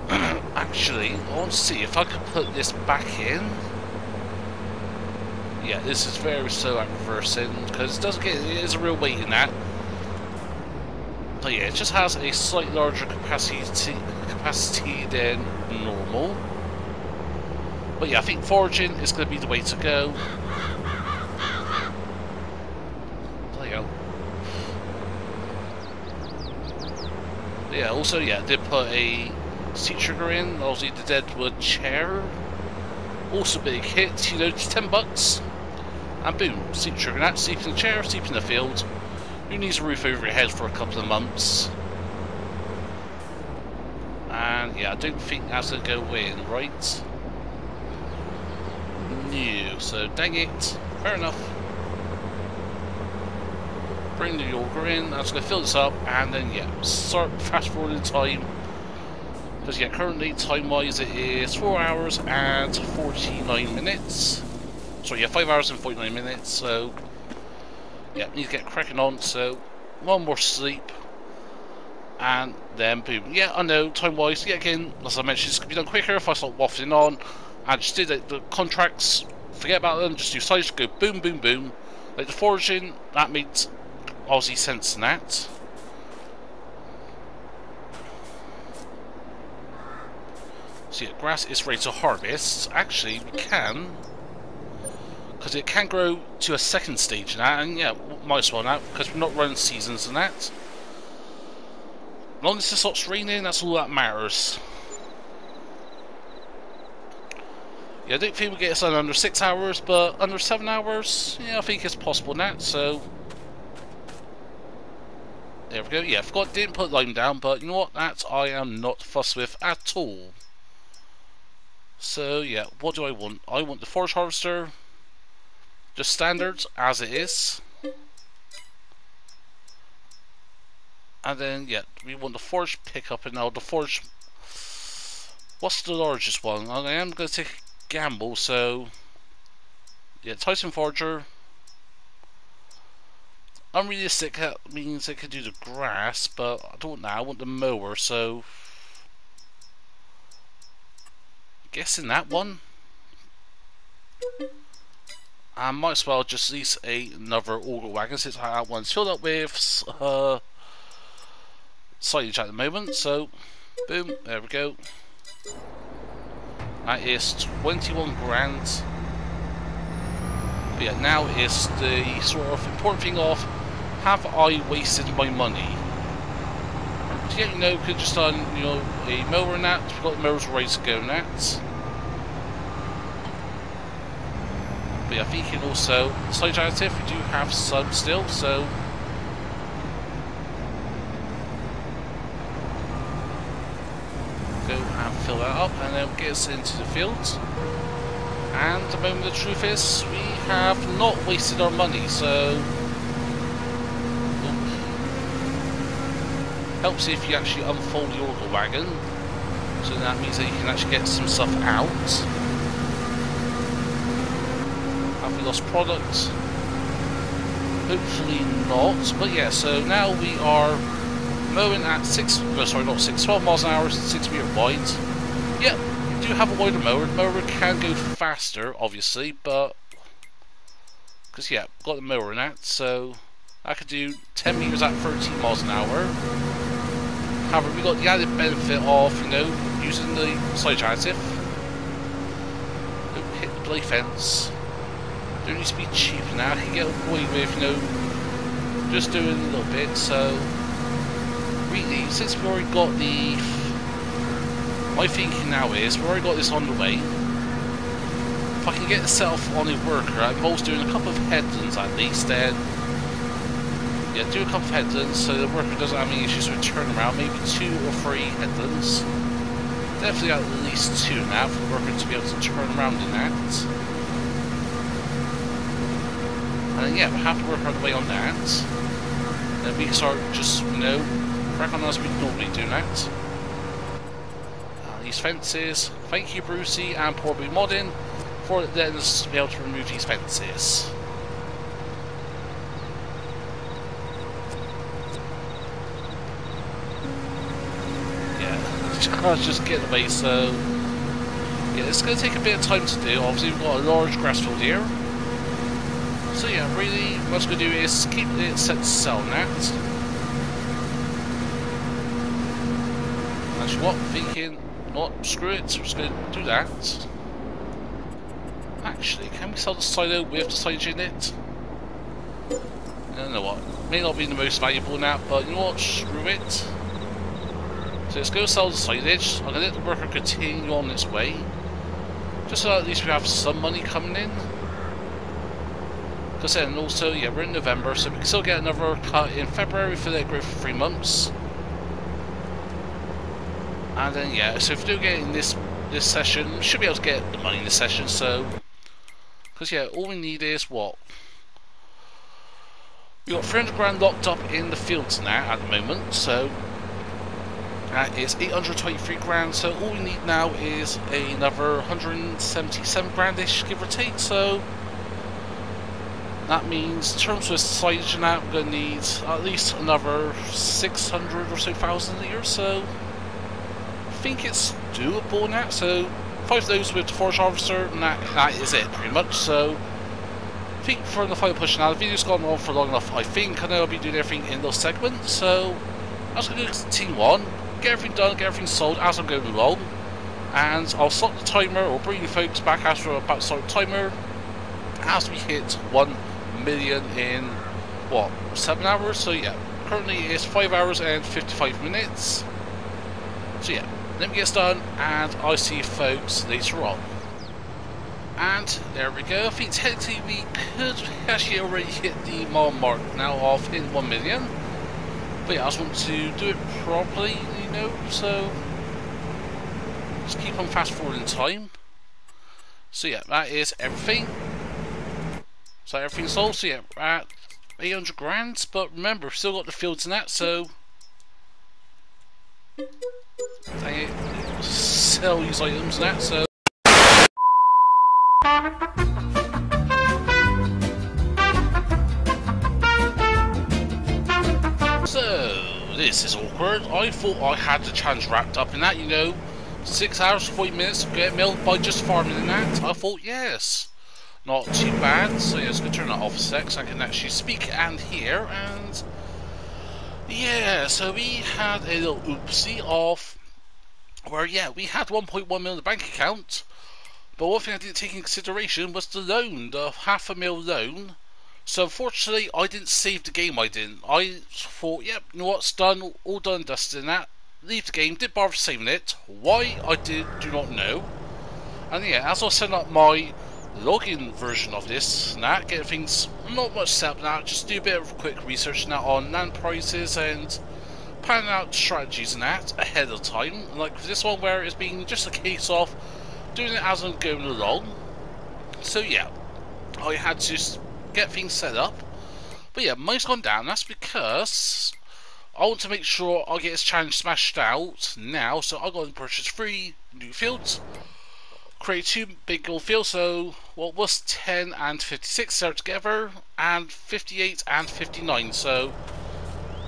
actually, I want to see if I could put this back in. Yeah, this is very slow at reversing because it does get, it is a real weight in that. But yeah, it just has a slightly larger capacity than normal. But yeah, I think foraging is going to be the way to go. There you go. Yeah, also yeah, I did put a seat trigger in, obviously the Deadwood chair. Also big hit, you know, just $10. And boom, sleep triggering out, sleep in the chair, sleep in the field. Who needs a roof over your head for a couple of months? And yeah, I don't think that's going to go in, right? No, so dang it. Fair enough. Bring the Yorker in, I'm just going to fill this up, and then yeah, start fast forwarding time. Because yeah, currently time-wise it is 4 hours and 49 minutes. Sorry, yeah, 5 hours and 49 minutes. So yeah, need to get cracking on. So one more sleep, and then boom. Yeah, I know time-wise. Yeah, again, as I mentioned, this could be done quicker if I start waffling on. I just did the contracts. Forget about them. Just do sides. Go boom, boom, boom. Like the foraging, that makes obviously sense in that. So yeah, grass is ready to harvest. Actually, we can, because it can grow to a second stage now, and yeah, might as well now, because we're not running seasons and that. As long as it stops raining, that's all that matters. Yeah, I don't think we get this done under 6 hours, but under 7 hours, yeah, I think it's possible now, so There we go. Yeah, I forgot, didn't put lime down, but you know what? That I am not fussed with at all. So yeah, what do I want? I want the forage harvester, just standards as it is. And then yeah, we want the forage pickup, and now the forage. What's the largest one? I am going to take a gamble, so yeah, Titan Forger. Unrealistic means it can do the grass, but I don't know. I want the mower, so guessing that one. I might as well just lease another auger wagon since I have one filled up with silage at the moment. So, boom, there we go. That is 21 grand. But yeah, now is the sort of important thing of, have I wasted my money? So yeah, you know, could just done, you know, a mower and that. We've got the mowers ready to go and that. But yeah, I think you can also, side additive, we do have some still, so. Go and fill that up, and then get us into the fields. And the moment the truth is, we have not wasted our money, so. Oops. Helps if you actually unfold the auger wagon, so that means that you can actually get some stuff out. We lost product, hopefully not, but yeah, so now we are mowing at 12 miles an hour, 6 meter wide. Yep, we do have a wider mower. The mower can go faster, obviously, but because yeah, got the mower in that, so I could do 10 meters at 13 miles an hour. However, we got the added benefit of, you know, using the side additive. Don't hit the play fence. Don't need to be cheap now, I can get away with, you know, just doing a little bit, so really, since we've already got the, my thinking now is, we've already got this on the way, if I can get myself on a worker, it involves doing a couple of headlands at least, then, yeah, do a couple of headlands, so the worker doesn't have any issues with turnaround, maybe 2 or 3 headlands, definitely at least 2 now, for the worker to be able to turn around in that. And yeah, we have to work our way on that. Then we can start just, you know, crack on as we normally do that. These fences. Thank you, Brucey and Poor Boy Modding, for letting us be able to remove these fences. Yeah, cars just get in the way, so. Yeah, it's going to take a bit of time to do. Obviously, we've got a large grass field here. So yeah, really, what I'm going to do is keep it set to sell now. Actually, what? Thinking, not screw it, so I'm just going to do that. Actually, can we sell the silo with the silage in it? I don't know what. May not be the most valuable now, but you know what? Screw it. So let's go sell the silage. I'm going to let the worker continue on its way. Just so that at least we have some money coming in. Because then also, yeah, we're in November, so we can still get another cut in February for that growth for 3 months. And then yeah, so if we do get in this session, we should be able to get the money in this session, so. Because yeah, all we need is what? We got 300 grand locked up in the fields now at the moment, so. That is 823 grand, so all we need now is another 177 grand-ish, give or take, so. That means, in terms of silage and that, we're going to need at least another 600 or so thousand a year, so I think it's doable now, so 5 of those with the forage harvester, and that is it, pretty much, so I think for the final push now, the video's gone on for long enough, I think, I know I'll be doing everything in those segments, so I'm just going to continue on, get everything done, get everything sold as I'm going along, and I'll stop the timer, or bring you folks back after I'm about to start the timer, as we hit 1 million in what, 7 hours? So yeah, currently it's 5 hours and 55 minutes. So yeah, let me get this done and I'll see you folks later on. And there we go, I think technically we could actually already hit the mile mark now of in 1 million. But but yeah, I just want to do it properly, you know, so just keep on fast forwarding time. So yeah, that is everything. So everything's sold, so yeah, at 800 grand, but remember, we've still got the fields and that, so dang it, sell these items and that, so this is awkward. I thought I had the challenge wrapped up in that, you know, 6 hours 40 minutes to get milk by just farming in that. I thought, yes, not too bad. So yeah, let's go turn that off a sec so I can actually speak and hear. And yeah, so we had a little oopsie of where, yeah, we had 1.1 million in the bank account, but one thing I didn't take into consideration was the loan, the $500,000 loan. So unfortunately, I didn't save the game, I didn't. I thought, yep, you know what's done, all done and dusted and that. Leave the game, didn't bother saving it. Why I did, do not know. And yeah, as I was setting up my login version of this and that, getting things not much set up now, just do a bit of quick research now on land prices and planning out strategies and that ahead of time. Like for this one where it's been just a case of doing it as I'm going along. So yeah, I had to just get things set up, but yeah, mine's gone down. That's because I want to make sure I get this challenge smashed out now, so I've got to purchase 3 new fields, create 2 big gold fields, so what was 10 and 56 there together, and 58 and 59, so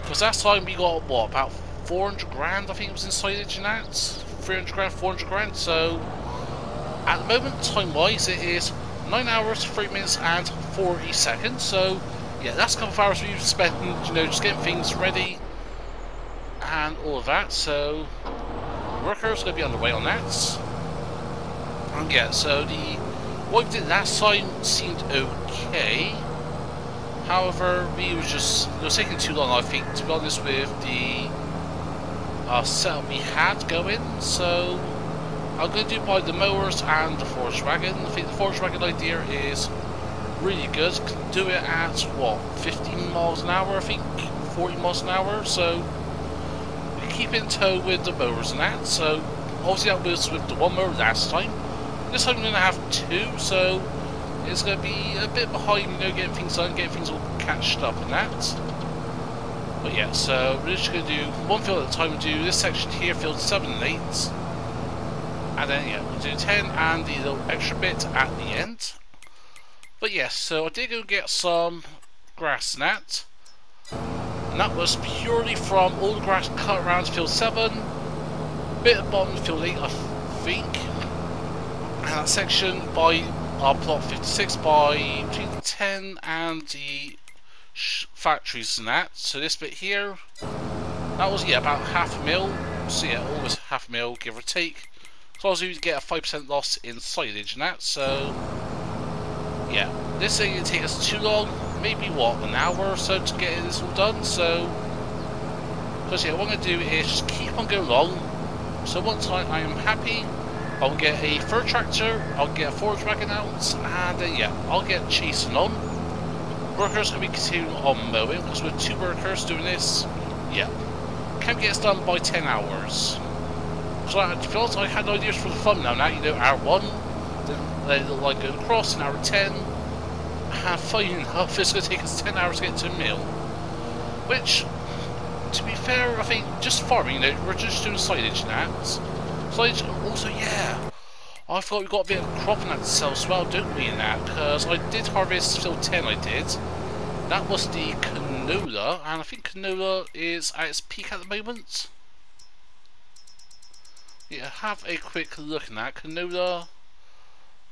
because last time we got what, about 400 grand I think it was in silage and that, 300 grand, 400 grand, so at the moment time wise it is 9 hours, 3 minutes and 40 seconds, so yeah, that's a couple of hours we've spent, you know, just getting things ready and all of that, so workers going to be underway on that. And yeah, so the what we did last time seemed okay, however we was just, it was taking too long I think, to be honest, with the setup we had going, so I'm going to do by the mowers and the forge wagon. I think the forge wagon idea is really good. Can do it at what, 15 miles an hour I think, 40 miles an hour, so keep in tow with the mowers and that. So obviously that was with the 1 mower last time. This time I'm going to have 2, so it's going to be a bit behind, you know, getting things done, getting things all catched up and that. But yeah, so we're just going to do 1 field at a time. Do this section here, field 7 and 8. And then yeah, we'll do 10 and the little extra bit at the end. But yes, yeah, so I did go get some grass nat. And that was purely from all the grass cut around field 7, bit of bottom field 8 I think. And that section by our plot 56 by between the 10 and the factories and that. So this bit here, that was yeah, about $500,000. So yeah, always $500,000 give or take. So obviously we get a 5% loss in silage and that, so yeah, this thing didn't take us too long, maybe what, an hour or so to get this all done, so because yeah, what I'm going to do is just keep on going along, so once I am happy, I'll get a fur tractor, I'll get a forage wagon out, and yeah, I'll get chasing on. Workers going to be continuing on mowing, because with 2 workers doing this, yeah, can't get it done by 10 hours. So to be honest, I had ideas for the thumbnail now, you know, hour 1, then it'll like go across in hour 10, and funny enough it's going to take us 10 hours to get to a mill, which, to be fair, I think just farming, you know, we're just doing silage now. Silage also, yeah, I thought we got a bit of crop in that to sell as well, don't we, in that, because I did harvest still 10 I did, that was the canola, and I think canola is at its peak at the moment. Yeah, have a quick look at that. Canola.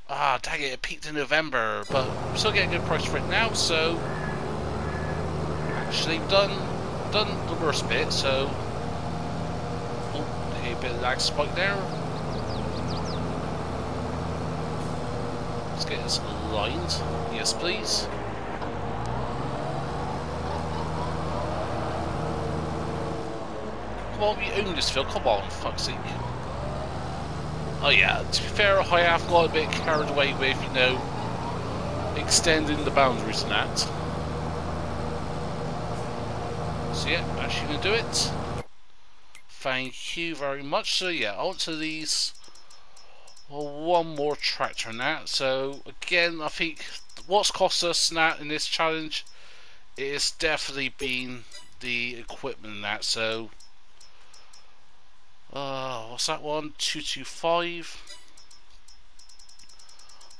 Ah, dang it, it peaked in November, but I'm still getting a good price for it now, so actually done the worst bit, so oh, a bit of lag spike there. Let's get this aligned. Yes please. Come on, we own this field, come on, fuck's sake. Oh yeah, to be fair, I have got a bit carried away with, you know, extending the boundaries and that. So yeah, that's gonna do it. Thank you very much. So yeah, onto these one more tractor and that. So again, I think what's cost us now in this challenge is definitely been the equipment and that. So what's that one? 225.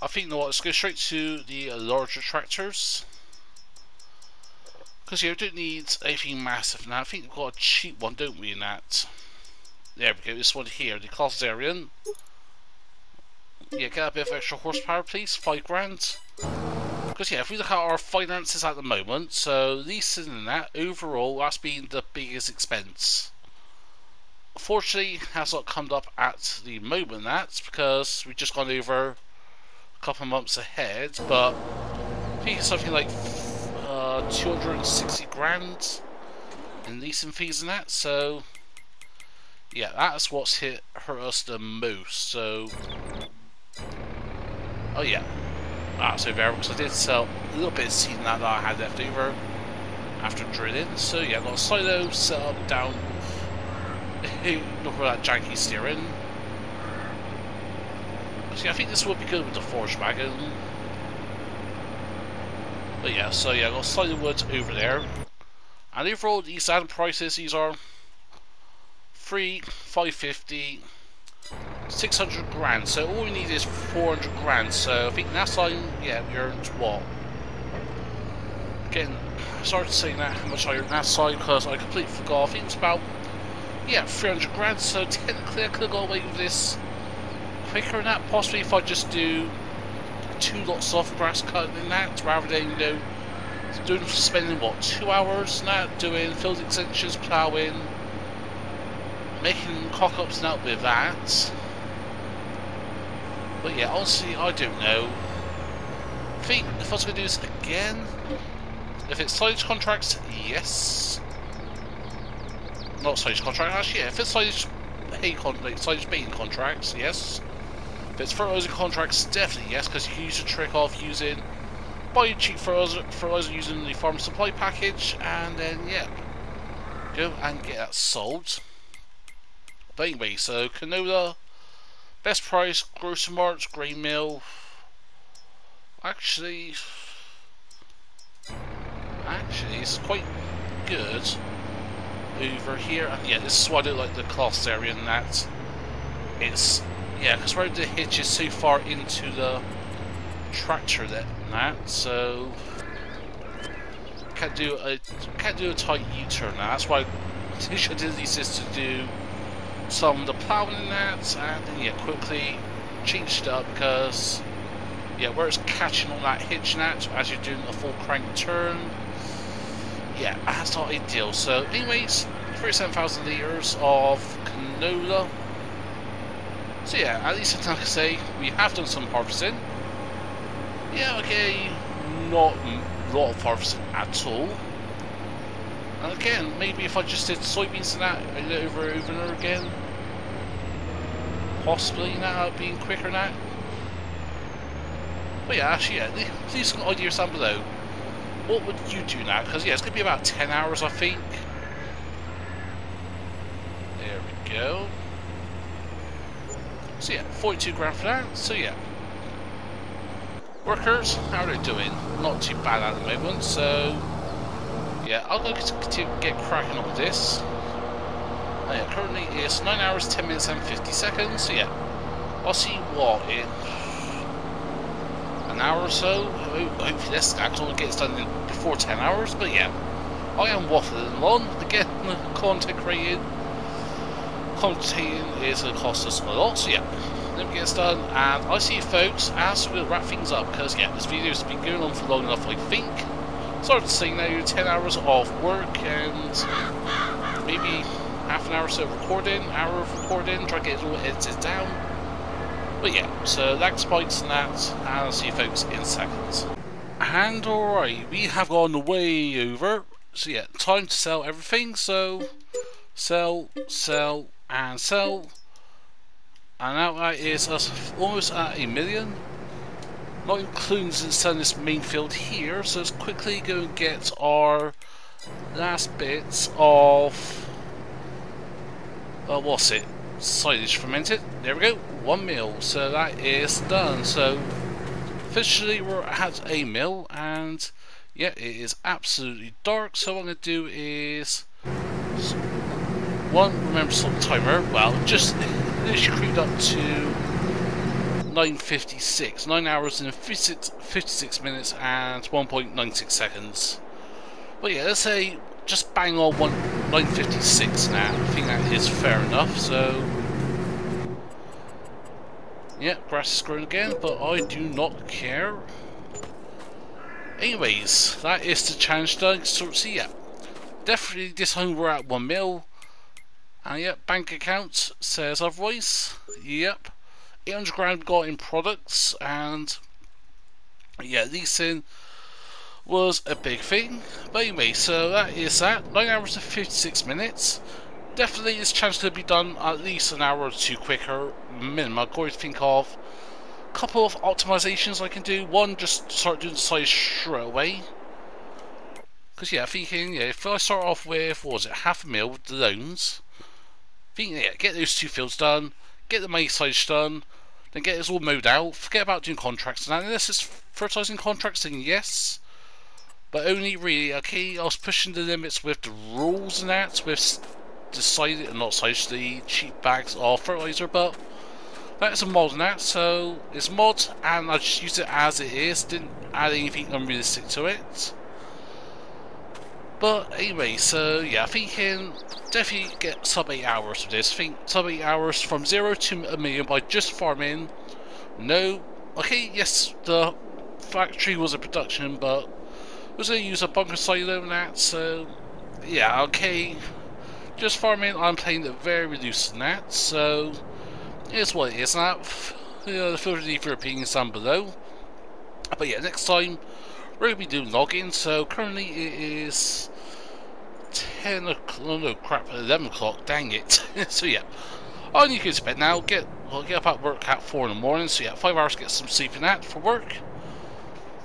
I think, you know what, let's go straight to the larger tractors, because you don't need anything massive now. I think we've got a cheap one, don't we, in that? There we go, this one here, the Colossus. Yeah, get a bit of extra horsepower please, 5 grand. Because yeah, if we look at our finances at the moment, so leasing and that, overall that's been the biggest expense. Fortunately, has not come up at the moment, that's because we've just gone over a couple of months ahead, but I think it's something like 260 grand in leasing fees and that, so yeah, that's what's hurt us the most. So oh yeah, that's over because I did sell a little bit of seed that I had left over after drilling. So yeah, I've got a silo set up down look for that janky steering. See, I think this would be good with the forge wagon. But yeah, so yeah, I've got a silo wood over there. And overall these land prices, these are 3, 550, 600 grand, so all we need is 400 grand. So I think last time, yeah, we earned what? Again, sorry to say that how much I earned last time because I completely forgot. I think it's about, yeah, 300 grand. So technically I could have got away with this quicker than that, possibly, if I just do 2 lots of grass cutting in that, rather than, you know, doing, spending what, 2 hours now doing field extensions, ploughing, making cock-ups now with that. But yeah, honestly, I don't know. I think if I was going to do this again, if it's silage contracts, yes. Not silage contracts, actually, yeah. If it's silage hay contracts, silage bean contracts, yes. If it's fertilizer contracts, definitely yes, because you can use the trick of using, buy cheap fertilizer using the farm supply package, and then, yeah, go and get that sold. But anyway, so canola, best price, grocer mart, grain mill. Actually, it's quite good over here. And yeah, this is why I don't like the class area and that. It's, yeah, because where the hitch is so far into the tractor there and that, so can't do a tight U-turn now. That's why I should do these is to do some of the ploughing and that, and then yeah, quickly changed it up because yeah, where it's catching on that hitch and that as you're doing a full crank turn, yeah, that's not ideal. So anyways, 37,000 litres of canola. So yeah, at least I can say we have done some harvesting. Yeah, okay, not a lot of harvesting at all. And again, maybe if I just did soybeans and that over and over again, possibly now being quicker now. But yeah, actually, yeah, leave some ideas down below. What would you do now? Because yeah, it's going to be about 10 hours, I think. There we go. So yeah, 42 grand for that. So yeah. Workers, how are they doing? Not too bad at the moment, so yeah, I'll go to get cracking on with this. Yeah, currently it's 9 hours, 10 minutes and 50 seconds. So yeah, I'll see what in an hour or so. Hopefully this actually gets done before 10 hours. But yeah, I am waffling on. Again, content creating. Content is going to cost us a lot. So yeah, let me get this done. And I'll see you folks as we'll wrap things up. Because yeah, this video has been going on for long enough, I think. So I'd say now you're 10 hours of work and maybe half an hour or so of recording, hour of recording, try to get it all edited down. But yeah, so lag spikes and that, and I'll see you folks in seconds. And alright, we have gone way over, so yeah, time to sell everything, so sell, sell, and sell. And now that is us almost at 1 million. Not including selling this main field here, so let's quickly go and get our last bits of, well, what's it? Silage fermented. There we go. 1 meal. So that is done. So officially we're at a meal, and yeah, it is absolutely dark. So what I'm going to do is one, remember stop timer. Well, just this creeped up to 9:56, 9 hours and 56 minutes and 1.96 seconds. But yeah, let's say just bang on 9:56 now. I think that is fair enough. So yeah, grass is growing again, but I do not care. Anyways, that is the challenge done. So yeah, definitely this time we're at 1 mil. And yeah, bank account says otherwise. Yep. 800 grand got in products, and yeah, leasing was a big thing. But anyway, so that is that. 9 hours and 56 minutes. Definitely this challenge could be done at least an hour or two quicker minimum. I've got to think of a couple of optimizations I can do. One, just start doing the size straight away, because yeah, thinking, yeah, if I start off with, what was it, 500,000 with the loans, thinking, yeah, get those 2 fields done, get the maize silage done, then get this all mowed out, forget about doing contracts. Now unless it's fertilizing contracts, then yes, but only really, okay, I was pushing the limits with the rules and that, with decided, not silage, the cheap bags of fertilizer, but that's a mod and that, so it's mod, and I just used it as it is, didn't add anything unrealistic to it. But anyway, so yeah, I think you can definitely get sub 8 hours with this. I think sub 8 hours from 0 to a million by just farming. No, okay, yes, the factory was a production, but it was going to use a bunker silo and that, so yeah, okay. Just farming, I'm playing it very loose in that, so it's what it is now. You know, feel free for opinions down below. But yeah, next time we're going to be doing logging, so currently it is 10 o'clock, oh no crap, 11 o'clock, dang it. So yeah, I need to go to bed now, get up at work at 4 in the morning, so yeah, 5 hours to get some sleep in that for work.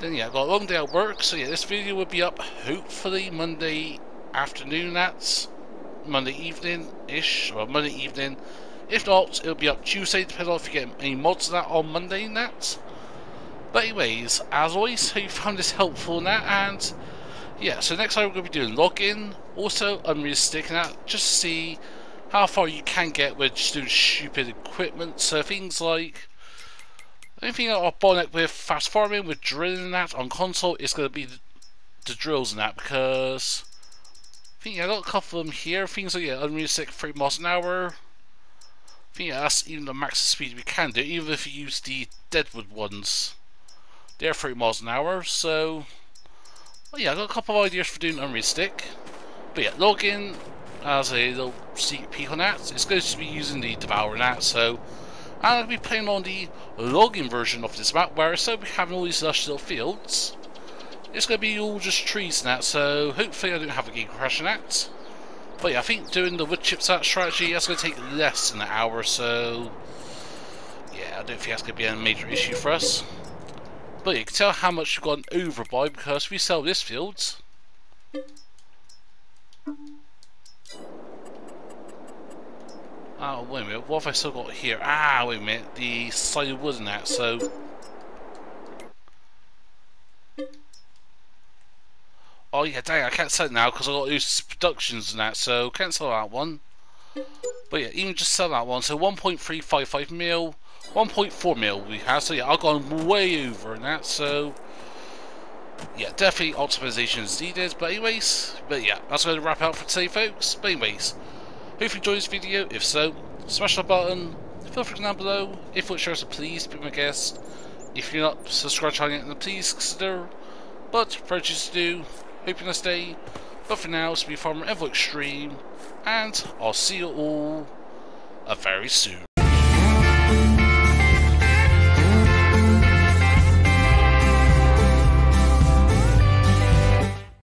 Then yeah, I've got a long day at work, so yeah, this video will be up hopefully Monday afternoon, that's Monday evening-ish, or Monday evening. If not, it'll be up Tuesday, depending on if you get any mods of that on Monday and that. But anyways, as always, hope you found this helpful and that, and yeah, so next time we're going to be doing login, also unrealistic and that, just to see how far you can get with just doing stupid equipment, so things like, anything that I'll bottleneck with fast farming, with drilling and that on console, is going to be the drills and that, because I think, yeah, I've got a couple of them here, things like, yeah, unrealistic 3 miles an hour, I think, yeah, that's even the max speed we can do, even if you use the Deadwood ones. They're 3 miles an hour, so well, yeah, I've got a couple of ideas for doing unrealistic. But yeah, login as a little sneak peek on that. It's going to be using the Devourer and that, so I'm going to be playing on the login version of this map, where instead of having all these lush little fields, it's going to be all just trees and that, so hopefully I don't have a game crash in that. But yeah, I think doing the wood chips out strategy, that's going to take less than an hour, so yeah, I don't think that's going to be a major issue for us. But you can tell how much you've gone over by, because we sell this field. Oh, wait a minute, what have I still got here? Ah, wait a minute, the side of wood and that, so oh yeah, dang, I can't sell it now because I've got those productions and that, so can't sell that one. But yeah, even just sell that one, so 1.355 mil. 1.4 mil we have, so yeah, I've gone way over in that, so yeah, definitely optimization is needed. But anyways, but yeah, that's going to wrap up for today, folks. But anyways, hope you enjoyed this video. If so, smash that button, feel free to down below. If you want to share, so please be my guest. If you're not subscribed to the channel, then please consider, but purchase to do. Hope you nice day, but for now, it's me, Farmer EnvoyXtreme, and I'll see you all very soon.